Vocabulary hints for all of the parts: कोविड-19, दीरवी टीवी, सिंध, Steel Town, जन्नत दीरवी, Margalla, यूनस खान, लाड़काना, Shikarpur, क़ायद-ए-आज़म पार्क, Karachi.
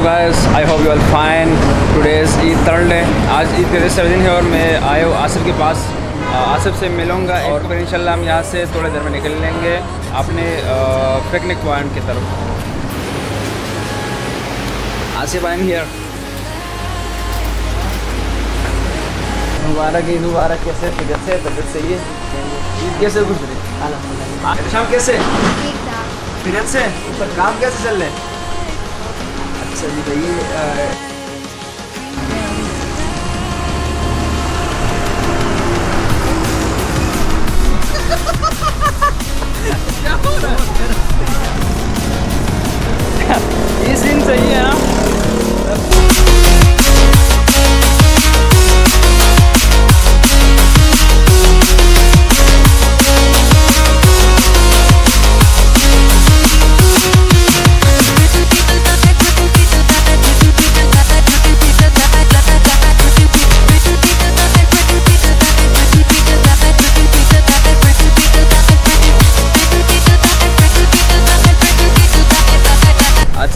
So guys, I hope you are fine. Today's Eid third day, आज ईद का तीसरा दिन है और मैं आया हूँ आसिफ के पास। आसिफ से मिलूँगा और फिर इंशाल्लाह हम यहाँ से थोड़ी देर में निकल लेंगे अपने पिकनिक पॉइंट की तरफ। Asif, I am here. मुबारक ईद मुबारक। कैसे फिगर से तबियत सही है? ईद कैसे गुजरी? शाम कैसे? फिगर से ऊपर काम कैसे चल रहे? अच्छा जी भाई,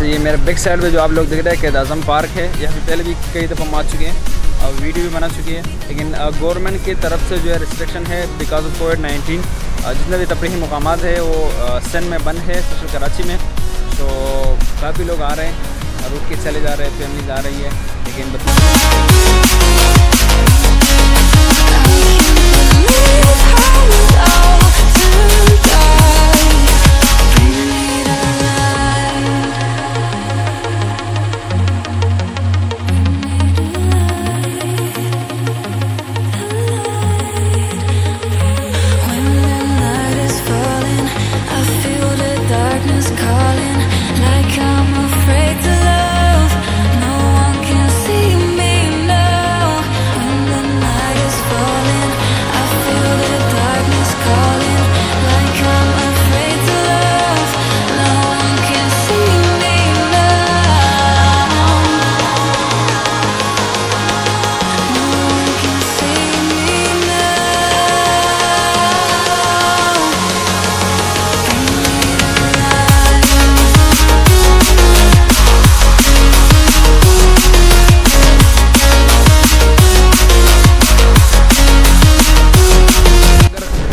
ये मेरे बिग साइड पे जो आप लोग देख रहे हैं कैद आज़म पार्क है। यहाँ पहले भी कई दफ़ा हम आ चुके हैं और वीडियो भी बना चुकी है, लेकिन गवर्नमेंट की तरफ से जो है रिस्ट्रिक्शन है बिकॉज ऑफ कोविड-19। जितने भी तफरीही मकाम है वो सिंध में बंद है, स्पेशल कराची में। तो काफ़ी लोग आ रहे हैं, रुक के चले जा रहे हैं, फैमिली जा रही है, लेकिन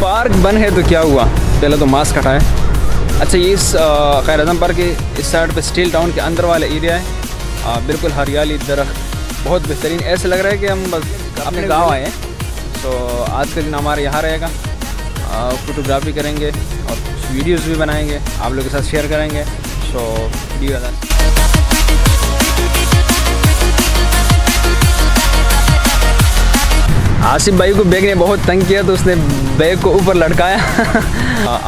पार्क बंद है तो क्या हुआ, पहले तो मास्क हटाएं। अच्छा, ये इस क़ायद-ए-आज़म पार्क के इस साइड पे स्टील टाउन के अंदर वाला एरिया है। बिल्कुल हरियाली, दरख्त, बहुत बेहतरीन। ऐसे लग रहा है कि हम बस अपने गांव आए हैं। तो आज का दिन हमारे यहाँ रहेगा, फोटोग्राफी करेंगे और कुछ वीडियोज़ भी बनाएंगे, आप लोगों के साथ शेयर करेंगे। सो आसिफ भाई को बैग ने बहुत तंग किया तो उसने बैग को ऊपर लटकाया।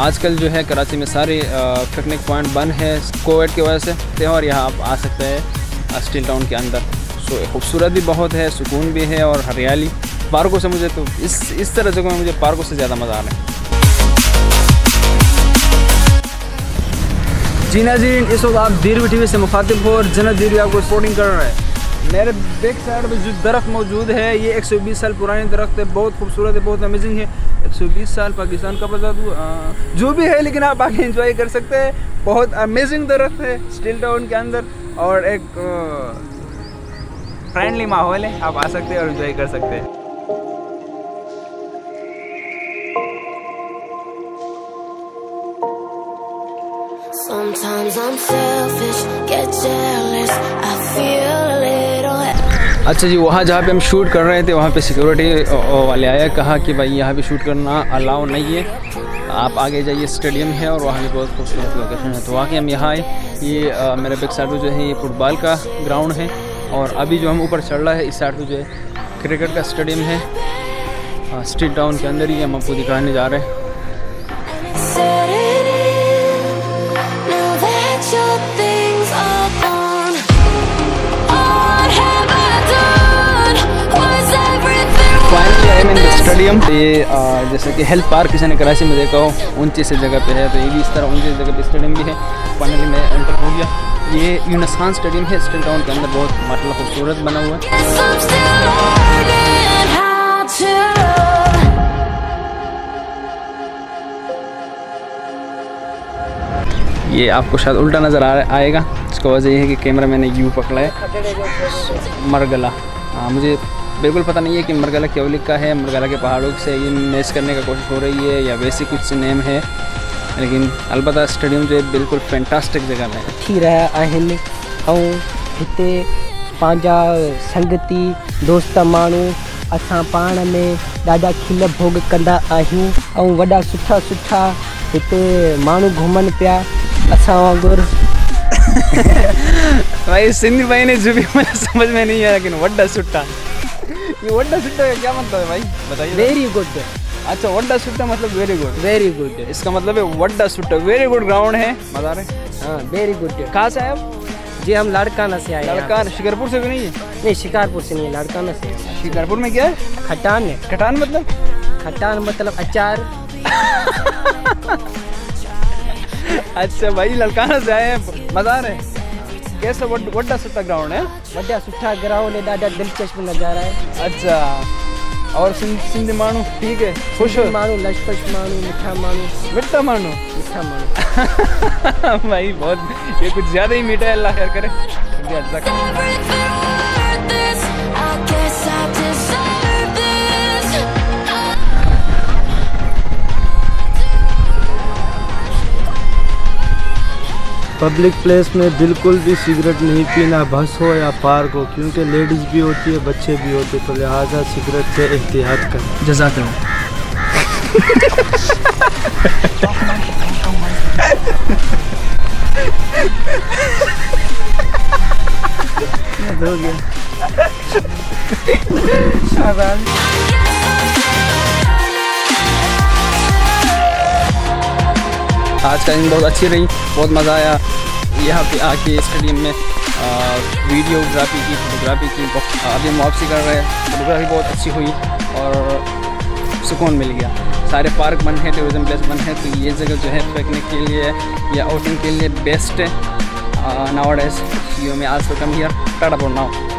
आजकल जो है कराची में सारे पिकनिक पॉइंट बंद है कोविड की वजह से, और यहाँ आप आ सकते हैं स्टील टाउन के अंदर। सो खूबसूरत भी बहुत है, सुकून भी है और हरियाली। पार्कों से मुझे तो इस तरह जगह में मुझे पार्कों से ज़्यादा मज़ा आ रहा है। जी नाज़रीन, इस वक्त आप दीरवी टीवी से मुखातिब हो और जन्नत दीरवी आपको रिपोर्टिंग कर रहा है। मेरे बैक साइड में जो दरख्त मौजूद है ये 120 साल पुराने दरख्त है, बहुत खूबसूरत है, बहुत अमेजिंग है। 120 साल पाकिस्तान का बता जो भी है, लेकिन आप आगे एंजॉय कर सकते हैं। बहुत अमेजिंग दरख्त है स्टील टाउन के अंदर और एक फ्रेंडली माहौल है, आप आ सकते हैं और एंजॉय कर सकते हैं। Sometimes I'm selfish, get jealous, I feel a little happy। अच्छा जी, वहाँ जहाँ पे हम शूट कर रहे थे वहाँ पे सिक्योरिटी वाले आया, कहा कि भाई यहाँ पे शूट करना अलाउ नहीं है, आप आगे जाइए, स्टेडियम है और वहाँ भी बहुत खूबसूरत लोकेशन है। तो वाकई हम यहाँ आए। ये मेरे बैक साइड में जो है ये फुटबॉल का ग्राउंड है और अभी जो हम ऊपर चढ़ रहा है इस साइड में जो है क्रिकेट का स्टेडियम है। स्ट्रीट टाउन के अंदर ही हम आपको दिखाने जा रहे हैं। स्टेडियम ये जैसे कि हेल्थ पार्क किसी ने कराची में देखा हो, ऊंची से जगह पे है, तो ये भी इस तरह ऊंची जगह पे स्टेडियम भी है। फाइनली मैं एंटर हो गया। ये यूनस खान स्टेडियम है स्टील टाउन के अंदर, बहुत मतलब खूबसूरत बना हुआ है। ये आपको शायद उल्टा नज़र आएगा। इसका वजह यह है कि कैमरा मैंने यू पकड़ा है। मरगला, हाँ मुझे बिल्कुल पता नहीं है कि मरगला क्यों लिखा है। मरगला के पहाड़ों से ये मैच करने का कोशिश हो रही है या वैसे कुछ नेम है, लेकिन अलबत्ता स्टेडियम जो है बिल्कुल फैंटास्टिक जगह में है। हिते पांजा संगति दोस्त मानू असा पान में डाडा खिल भोग कंदा आहियूं और वड़ा सुठा सुठा हिते मानू घूमन पिया असा वांगुर। भाई सिंधी भाई ने जो भी मुझे समझ में नहीं आया, लेकिन वड़ा सुठा, ये वड़ा सुठा का क्या मतलब है भाई बताइए। Very good. अच्छा वड्डा सुट्टा मतलब वेरी गुड। वेरी गुड इसका मतलब है वड्डा सुट्टा। वेरी गुड ग्राउंड है, मजा आ रहा है। हाँ वेरी गुड। कहाँ से आए आप? जी हम लाड़काना से आए। लाड़काना शिकारपुर से भी नहीं है? नहीं शिकारपुर से नहीं, लाड़काना से। शिकारपुर में क्या है? खटान है। खटान मतलब? खटान मतलब अचार। अच्छा भाई लाड़काना से आए हैं, मजा आ रहा है। कैसा वड्डा सुट्टा ग्राउंड है? वड्डा सुट्टा ग्राउंड है, ॾाढा दिलचस्प नज़ारा है। अच्छा और सिंधी मानू ठीक है, खुश हो मानू, लशपश मानू, मीठा मानू, मिठा मानू, मीठा मानू। भाई बहुत ये कुछ ज़्यादा ही मीठा है, अल्लाह खैर करे। पब्लिक प्लेस में बिल्कुल भी सिगरेट नहीं पीना, बस हो या पार्क हो, क्योंकि लेडीज़ भी होती है बच्चे भी होते, तो लिहाजा सिगरेट से एहतियात करें। जज़ाकल्लाह। आज का दिन बहुत अच्छी रही, बहुत मज़ा आया। यहाँ पे आके स्टेडियम में वीडियोग्राफी की, फोटोग्राफी की अभी वापसी कर रहे हैं। फोटोग्राफी बहुत अच्छी हुई और सुकून मिल गया। सारे पार्क बन हैं, टूरिज़म प्लेस बन हैं, तो ये जगह जो है पिकनिक के लिए या आउटिंग के लिए बेस्ट है। Now days you may also come here. Tata for now.